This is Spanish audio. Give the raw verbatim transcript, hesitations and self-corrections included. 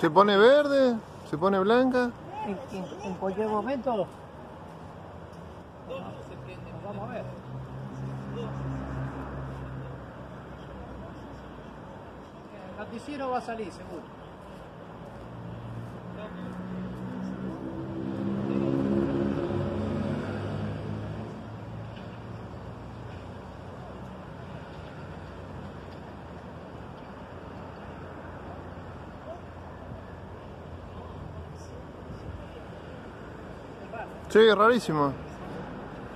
Se pone verde, se pone blanca. En, en, en cualquier momento. Vamos a ver. El noticiero va a salir, seguro. Sí, rarísimo.